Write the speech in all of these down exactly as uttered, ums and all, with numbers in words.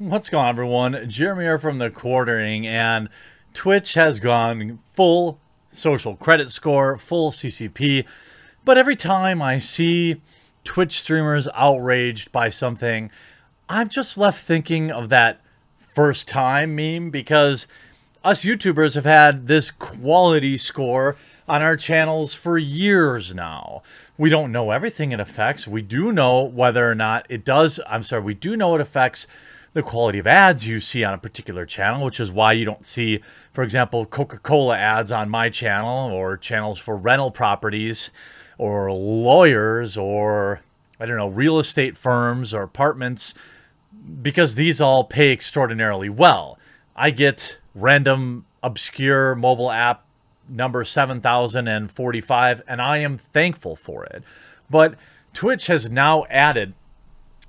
What's going on, everyone? Jeremy here from The Quartering, and Twitch has gone full social credit score, full C C P, but every time I see Twitch streamers outraged by something, I'm just left thinking of that first time meme, because us YouTubers have had this quality score on our channels for years now. We don't know everything it affects. We do know whether or not it does, I'm sorry, we do know it affects the quality of ads you see on a particular channel, which is why you don't see, for example, Coca-Cola ads on my channel, or channels for rental properties or lawyers or, I don't know, real estate firms or apartments, because these all pay extraordinarily well. I get random, obscure mobile app number seven thousand forty-five, and I am thankful for it. But Twitch has now added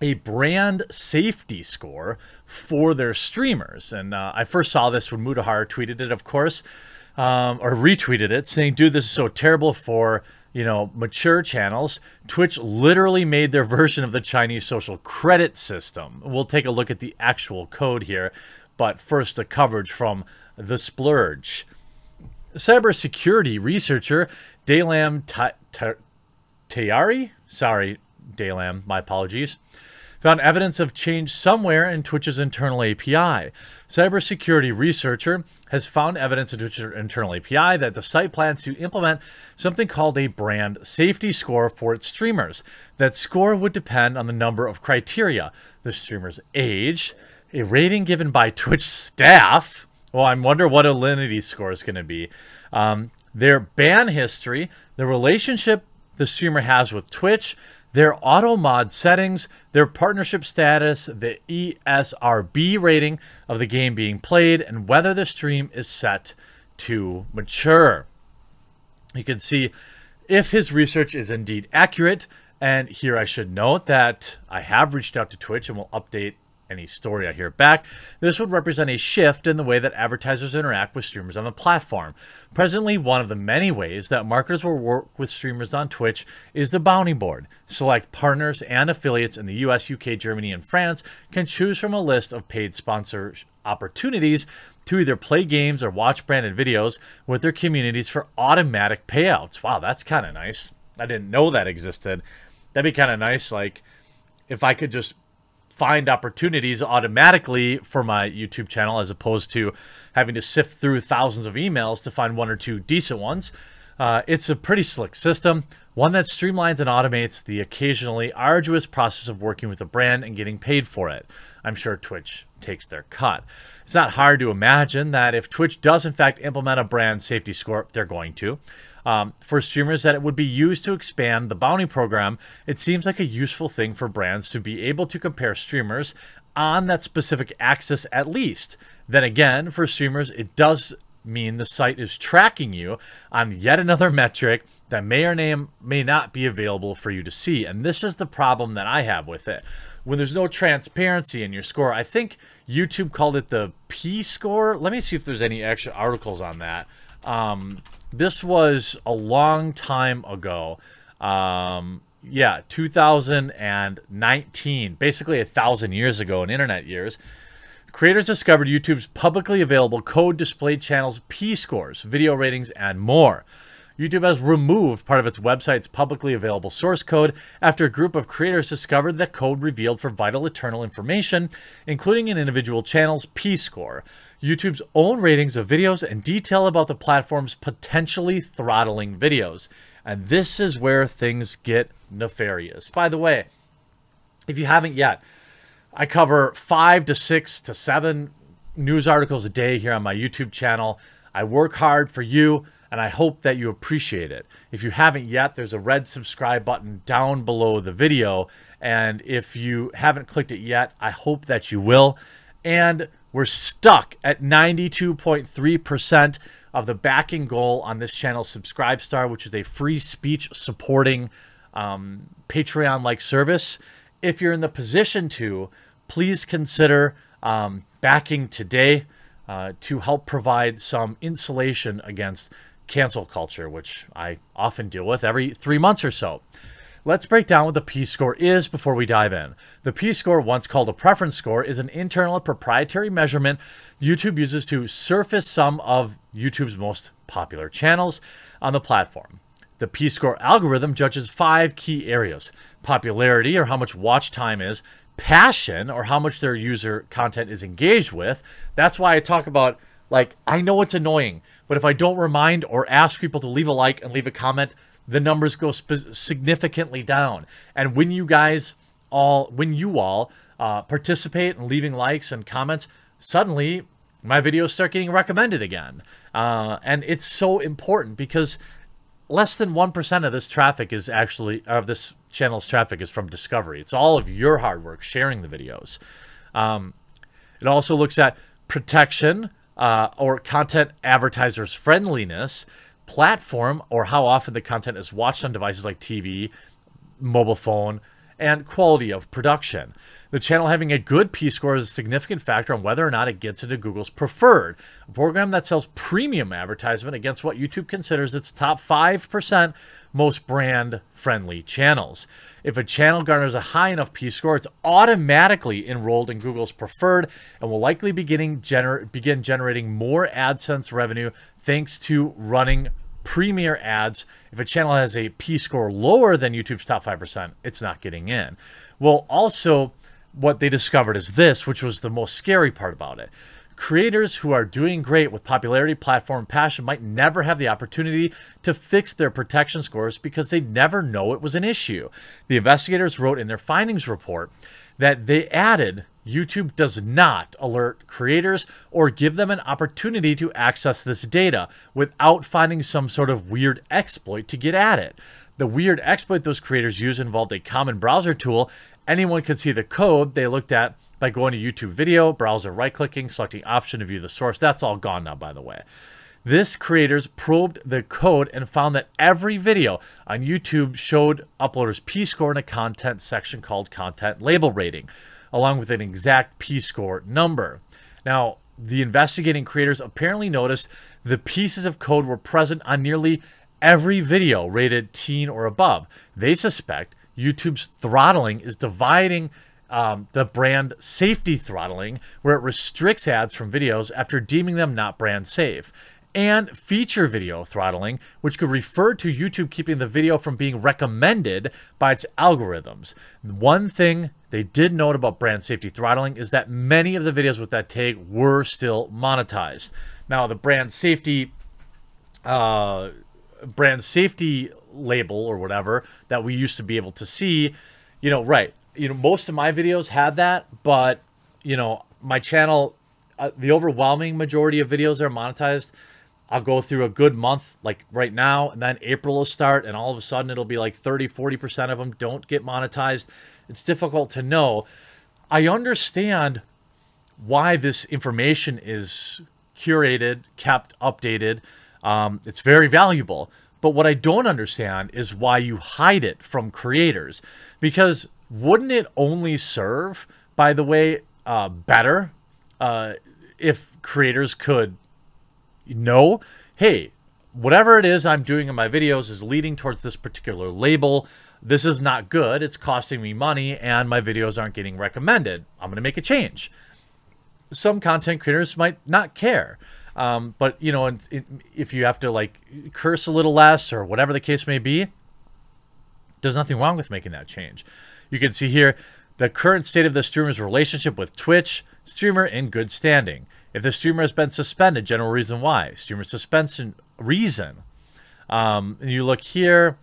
a brand safety score for their streamers. And uh, I first saw this when Mudahar tweeted it, of course, um, or retweeted it, saying, dude, this is so terrible for, you know, mature channels. Twitch literally made their version of the Chinese social credit system. We'll take a look at the actual code here, but first the coverage from The Splurge. Cybersecurity researcher Daylam Tayari, sorry, Daylam, my apologies, found evidence of change somewhere in Twitch's internal A P I. Cybersecurity researcher has found evidence in Twitch's internal A P I that the site plans to implement something called a brand safety score for its streamers. That score would depend on the number of criteria: the streamer's age, a rating given by Twitch staff. Well, I wonder what a Linity score is going to be. Um, their ban history, the relationship the streamer has with Twitch, their auto mod settings, their partnership status, the E S R B rating of the game being played, and whether the stream is set to mature. You can see if his research is indeed accurate. And here I should note that I have reached out to Twitch and will update any story I hear back. This would represent a shift in the way that advertisers interact with streamers on the platform. Presently, one of the many ways that marketers will work with streamers on Twitch is the bounty board. Select partners and affiliates in the U S, U K, Germany, and France can choose from a list of paid sponsor opportunities to either play games or watch branded videos with their communities for automatic payouts. Wow, that's kind of nice. I didn't know that existed. That'd be kind of nice, like, if I could just find opportunities automatically for my YouTube channel, as opposed to having to sift through thousands of emails to find one or two decent ones. Uh, it's a pretty slick system, one that streamlines and automates the occasionally arduous process of working with a brand and getting paid for it. I'm sure Twitch takes their cut. It's not hard to imagine that if Twitch does in fact implement a brand safety score, they're going to, um, for streamers, that it would be used to expand the bounty program. It seems like a useful thing for brands to be able to compare streamers on that specific axis, at least. Then again, for streamers, it does mean the site is tracking you on yet another metric that may or may not be available for you to see. And this is the problem that I have with it. When there's no transparency in your score, I think YouTube called it the P score. Let me see if there's any extra articles on that. Um, this was a long time ago. Um, yeah, two thousand nineteen, basically a thousand years ago in internet years. Creators discovered YouTube's publicly available code displayed channels' P scores, video ratings, and more. YouTube has removed part of its website's publicly available source code after a group of creators discovered that code revealed for vital internal information, including an individual channel's P-score, YouTube's own ratings of videos, and detail about the platform's potentially throttling videos. And this is where things get nefarious. By the way, if you haven't yet, I cover five to six to seven news articles a day here on my YouTube channel. I work hard for you, and I hope that you appreciate it. If you haven't yet, there's a red subscribe button down below the video. And if you haven't clicked it yet, I hope that you will. And we're stuck at ninety-two point three percent of the backing goal on this channel, SubscribeStar, which is a free speech supporting um, Patreon-like service. If you're in the position to, please consider um, backing today uh, to help provide some insulation against cancel culture, which I often deal with every three months or so. Let's break down what the P-score is before we dive in. The P-score, once called a preference score, is an internal proprietary measurement YouTube uses to surface some of YouTube's most popular channels on the platform. The P-score algorithm judges five key areas: popularity, or how much watch time is, passion, or how much their user content is engaged with. That's why I talk about, like, I know it's annoying, but if I don't remind or ask people to leave a like and leave a comment, the numbers go significantly down. And when you guys all, when you all uh, participate in leaving likes and comments, suddenly my videos start getting recommended again. Uh, and it's so important because less than one percent of this traffic is actually, of this channel's traffic is from discovery. It's all of your hard work sharing the videos. Um, it also looks at protection uh, or content advertisers' friendliness, platform, or how often the content is watched on devices like T V, mobile phone, and quality of production. The channel having a good P-score is a significant factor on whether or not it gets into Google's Preferred, a program that sells premium advertisement against what YouTube considers its top five percent most brand-friendly channels. If a channel garners a high enough P-score, it's automatically enrolled in Google's Preferred and will likely begin gener- begin generating more AdSense revenue thanks to running Premier ads. If a channel has a P-score lower than YouTube's top five percent, it's not getting in. Well, also, what they discovered is this, which was the most scary part about it. Creators who are doing great with popularity, platform, passion might never have the opportunity to fix their protection scores because they'd never know it was an issue. The investigators wrote in their findings report that they added, YouTube does not alert creators or give them an opportunity to access this data without finding some sort of weird exploit to get at it. The weird exploit those creators use involved a common browser tool. Anyone could see the code they looked at by going to YouTube Video, browser right-clicking, selecting option to view the source. That's all gone now, by the way. This creators probed the code and found that every video on YouTube showed uploaders' P-score in a content section called Content Label Rating, along with an exact P-score number. Now, the investigating creators apparently noticed the pieces of code were present on nearly every video rated teen or above. They suspect YouTube's throttling is dividing Um, the brand safety throttling, where it restricts ads from videos after deeming them not brand safe, and feature video throttling, which could refer to YouTube keeping the video from being recommended by its algorithms. One thing they did note about brand safety throttling is that many of the videos with that tag were still monetized. Now, the brand safety uh, brand safety label or whatever that we used to be able to see, you know, right, you know, most of my videos had that, but, you know, my channel, uh, the overwhelming majority of videos are monetized. I'll go through a good month, like right now, and then April will start, and all of a sudden it'll be like thirty, forty percent of them don't get monetized. It's difficult to know. I understand why this information is curated, kept, updated. Um, it's very valuable. But what I don't understand is why you hide it from creators, because wouldn't it only serve, by the way, uh, better uh, if creators could know, hey, whatever it is I'm doing in my videos is leading towards this particular label. This is not good. It's costing me money and my videos aren't getting recommended. I'm going to make a change. Some content creators might not care. Um, but, you know, it, it, if you have to, like, curse a little less or whatever the case may be, there's nothing wrong with making that change. You can see here the current state of the streamer's relationship with Twitch. Streamer in good standing. If the streamer has been suspended, general reason why. Streamer suspension reason. Um, and you look here,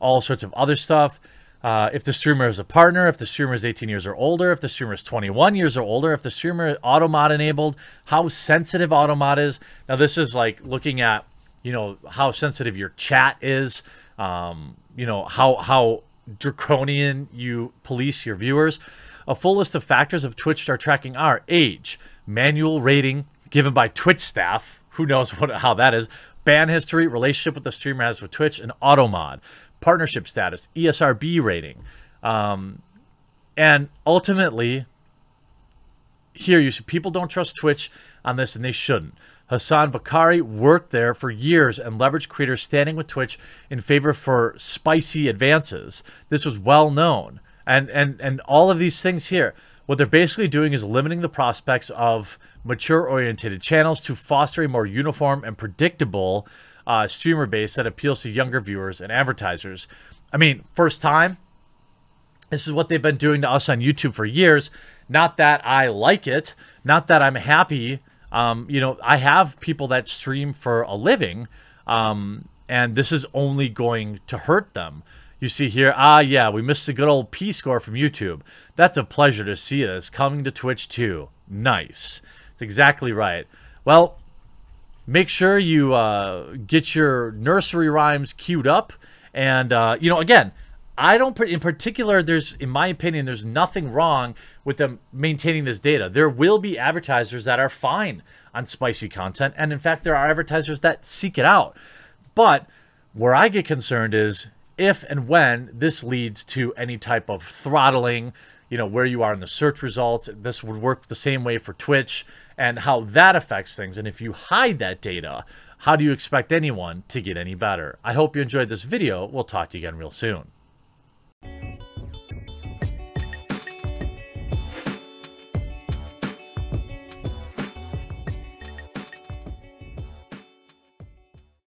all sorts of other stuff. Uh, if the streamer is a partner, if the streamer is eighteen years or older, if the streamer is twenty-one years or older, if the streamer is automod enabled, how sensitive automod is. Now, this is like looking at, you know, how sensitive your chat is, um, you know, how, how draconian you police your viewers. A full list of factors of Twitch Star tracking are age, manual rating given by Twitch staff, who knows what how that is, ban history, relationship with the streamer has with Twitch, and automod, partnership status, E S R B rating. Um, and ultimately, here, you see people don't trust Twitch on this, and they shouldn't. Hassan Bakari worked there for years and leveraged creators standing with Twitch in favor for spicy advances. This was well known. And, and, and all of these things here, what they're basically doing is limiting the prospects of mature-oriented channels to foster a more uniform and predictable uh, streamer base that appeals to younger viewers and advertisers. I mean, first time, this is what they've been doing to us on YouTube for years. Not that I like it, not that I'm happy. Um, you know, I have people that stream for a living, um, and this is only going to hurt them. You see here, ah, yeah, we missed the good old P score from YouTube. That's a pleasure to see this coming to Twitch too. Nice. That's exactly right. Well, make sure you uh, get your nursery rhymes queued up. And, uh, you know, again, I don't, in particular, there's, in my opinion, there's nothing wrong with them maintaining this data. There will be advertisers that are fine on spicy content. And in fact, there are advertisers that seek it out. But where I get concerned is if and when this leads to any type of throttling, you know, where you are in the search results. This would work the same way for Twitch and how that affects things. And if you hide that data, how do you expect anyone to get any better? I hope you enjoyed this video. We'll talk to you again real soon.